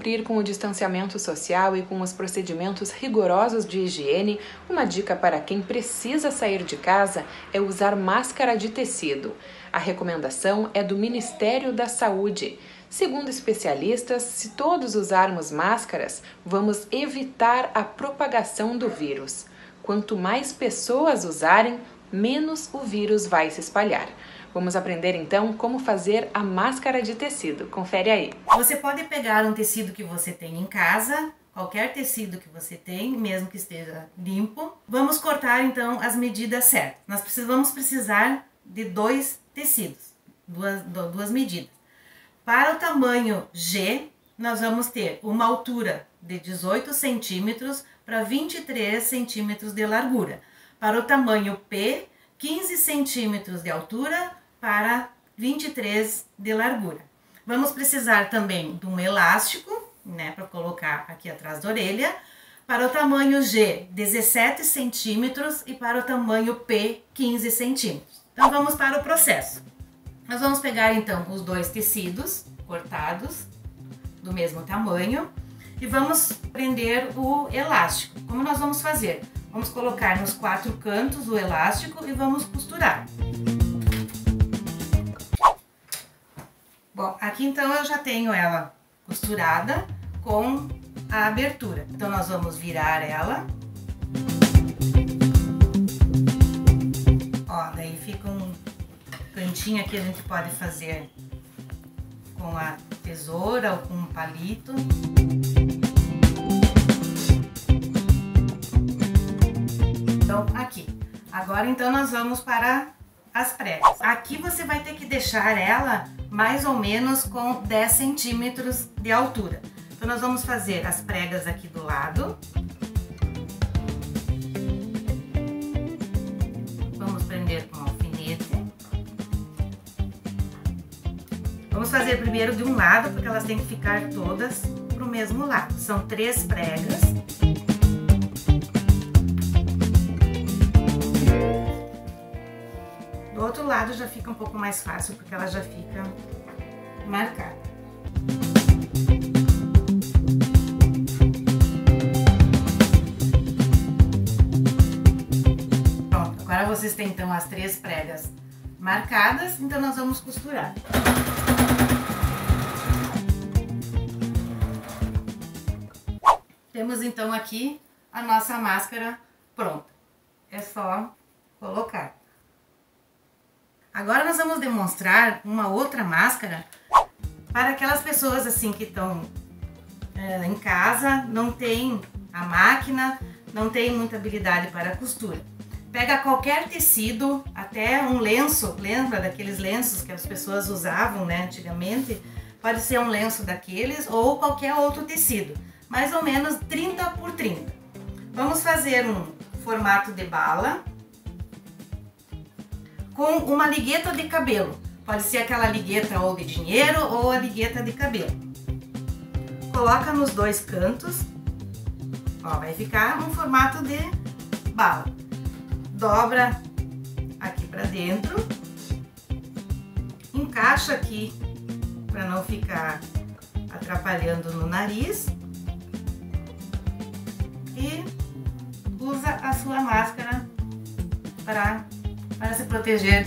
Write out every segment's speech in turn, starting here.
cumprir com o distanciamento social e com os procedimentos rigorosos de higiene, uma dica para quem precisa sair de casa é usar máscara de tecido. A recomendação é do Ministério da Saúde. Segundo especialistas, se todos usarmos máscaras, vamos evitar a propagação do vírus. Quanto mais pessoas usarem, menos o vírus vai se espalhar. Vamos aprender então como fazer a máscara de tecido. Confere aí. Você pode pegar um tecido que você tem em casa, qualquer tecido que você tem, mesmo que esteja limpo. Vamos cortar então as medidas certas. Nós vamos precisar de dois tecidos, duas medidas. Para o tamanho G, nós vamos ter uma altura de 18 centímetros para 23 centímetros de largura. Para o tamanho P, 15 centímetros de altura para 23 de largura. Vamos precisar também de um elástico, né, para colocar aqui atrás da orelha. Para o tamanho G, 17 centímetros e para o tamanho P, 15 centímetros. Então vamos para o processo. Nós vamos pegar então os dois tecidos cortados do mesmo tamanho e vamos prender o elástico. Como nós vamos fazer? Vamos colocar nos quatro cantos o elástico e vamos costurar. Bom, aqui então eu já tenho ela costurada com a abertura. Então nós vamos virar ela. Ó, daí fica um cantinho aqui, a gente pode fazer com a tesoura ou com um palito. Então, aqui. Agora, então, nós vamos para as pregas. Aqui você vai ter que deixar ela mais ou menos com 10 centímetros de altura. Então, nós vamos fazer as pregas aqui do lado. Vamos prender com um alfinete. Vamos fazer primeiro de um lado, porque elas têm que ficar todas para o mesmo lado. São 3 pregas. Do outro lado já fica um pouco mais fácil, porque ela já fica marcada. Pronto, agora vocês têm então as 3 pregas marcadas, então nós vamos costurar. Temos então aqui a nossa máscara pronta, é só colocar. Agora nós vamos demonstrar uma outra máscara para aquelas pessoas assim que estão em casa, não tem a máquina, não tem muita habilidade para a costura. Pega qualquer tecido, até um lenço, lembra daqueles lenços que as pessoas usavam, né, antigamente? Pode ser um lenço daqueles ou qualquer outro tecido, mais ou menos 30 por 30. Vamos fazer um formato de bala com uma ligueta de cabelo. Pode ser aquela ligueta ou de dinheiro ou a ligueta de cabelo. Coloca nos dois cantos. Ó, vai ficar um formato de bala. Dobra aqui para dentro. Encaixa aqui para não ficar atrapalhando no nariz. E usa a sua máscara para se proteger.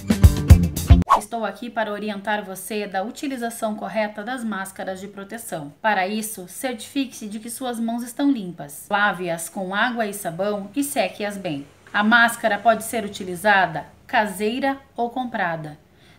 Estou aqui para orientar você da utilização correta das máscaras de proteção. Para isso, certifique-se de que suas mãos estão limpas. Lave-as com água e sabão e seque-as bem. A máscara pode ser utilizada caseira ou comprada.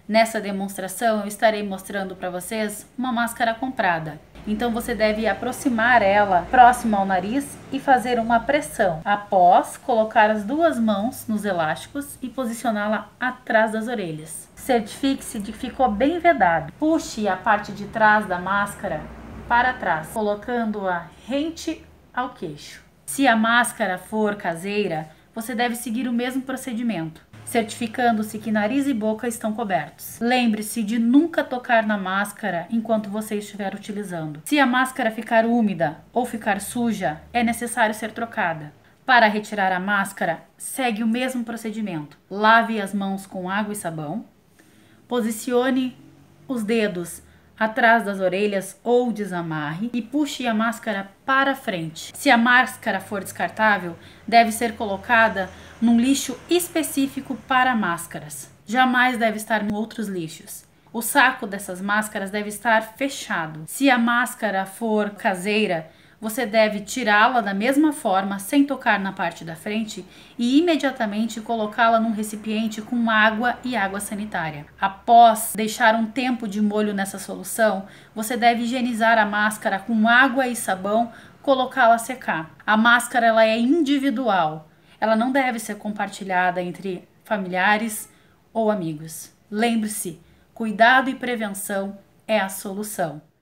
Nessa demonstração, eu estarei mostrando para vocês uma máscara comprada. Então você deve aproximar ela próximo ao nariz e fazer uma pressão. Após, colocar as duas mãos nos elásticos e posicioná-la atrás das orelhas. Certifique-se de que ficou bem vedado. Puxe a parte de trás da máscara para trás, colocando-a rente ao queixo. Se a máscara for caseira, você deve seguir o mesmo procedimento, certificando-se que nariz e boca estão cobertos. Lembre-se de nunca tocar na máscara enquanto você estiver utilizando. Se a máscara ficar úmida ou ficar suja, é necessário ser trocada. Para retirar a máscara, segue o mesmo procedimento. Lave as mãos com água e sabão. Posicione os dedos atrás das orelhas ou desamarre e puxe a máscara para frente. Se a máscara for descartável, deve ser colocada num lixo específico para máscaras. Jamais deve estar em outros lixos. O saco dessas máscaras deve estar fechado. Se a máscara for caseira, você deve tirá-la da mesma forma, sem tocar na parte da frente, e imediatamente colocá-la num recipiente com água e água sanitária. Após deixar um tempo de molho nessa solução, você deve higienizar a máscara com água e sabão, colocá-la a secar. A máscara ela é individual, ela não deve ser compartilhada entre familiares ou amigos. Lembre-se, cuidado e prevenção é a solução.